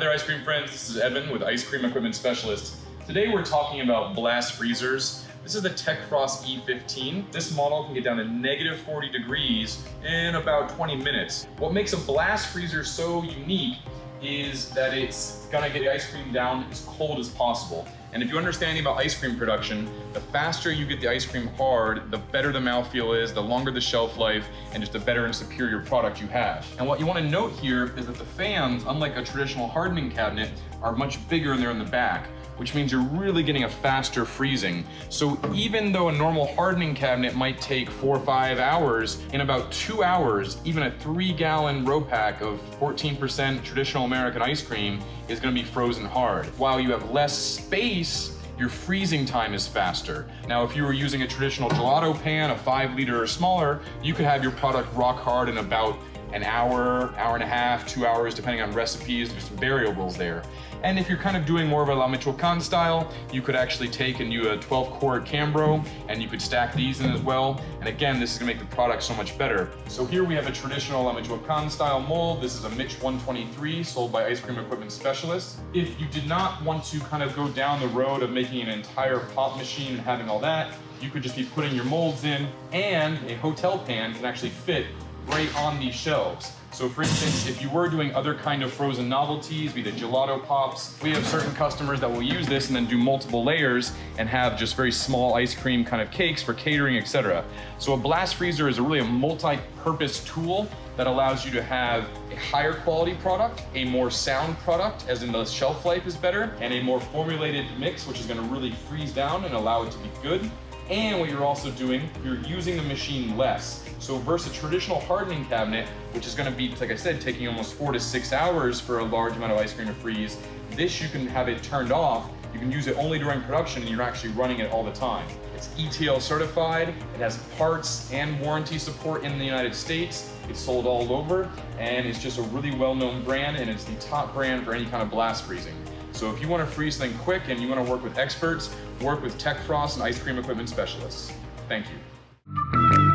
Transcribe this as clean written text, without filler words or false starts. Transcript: Hi there, ice cream friends. This is Evan with Ice Cream Equipment Specialists. Today we're talking about blast freezers. This is the TechFrost E15. This model can get down to -40 degrees in about 20 minutes. What makes a blast freezer so unique is that it's gonna get the ice cream down as cold as possible. And if you understand anything about ice cream production, the faster you get the ice cream hard, the better the mouthfeel is, the longer the shelf life, and just a better and superior product you have. And what you want to note here is that the fans, unlike a traditional hardening cabinet, are much bigger and they're in the back, which means you're really getting a faster freezing. So even though a normal hardening cabinet might take 4 or 5 hours, in about 2 hours, even a 3-gallon row pack of 14% traditional American ice cream is gonna be frozen hard. While you have less space, your freezing time is faster. Now, if you were using a traditional gelato pan, a 5-liter or smaller, you could have your product rock hard in about an hour, hour and a half, 2 hours, depending on recipes. There's some variables there. And if you're kind of doing more of a La Michoacan style, you could actually take and do a 12-quart Cambro, and you could stack these in as well. And again, this is gonna make the product so much better. So here we have a traditional La Michoacan style mold. This is a Mich 123 sold by Ice Cream Equipment Specialists. If you did not want to kind of go down the road of making an entire pop machine and having all that, you could just be putting your molds in, and a hotel pan can actually fit right on these shelves. So for instance, if you were doing other kind of frozen novelties, be the gelato pops, we have certain customers that will use this and then do multiple layers and have just very small ice cream kind of cakes for catering, etc. So a blast freezer is really a multi-purpose tool that allows you to have a higher quality product, a more sound product, as in the shelf life is better, and a more formulated mix, which is gonna really freeze down and allow it to be good. And what you're also doing, you're using the machine less. So versus a traditional hardening cabinet, which is gonna be, like I said, taking almost 4 to 6 hours for a large amount of ice cream to freeze, this you can have it turned off. You can use it only during production, and you're actually running it all the time. It's ETL certified, it has parts and warranty support in the United States, it's sold all over, and it's just a really well-known brand, and it's the top brand for any kind of blast freezing. So if you want to freeze something quick and you want to work with experts, work with TechFrost and Ice Cream Equipment Specialists. Thank you.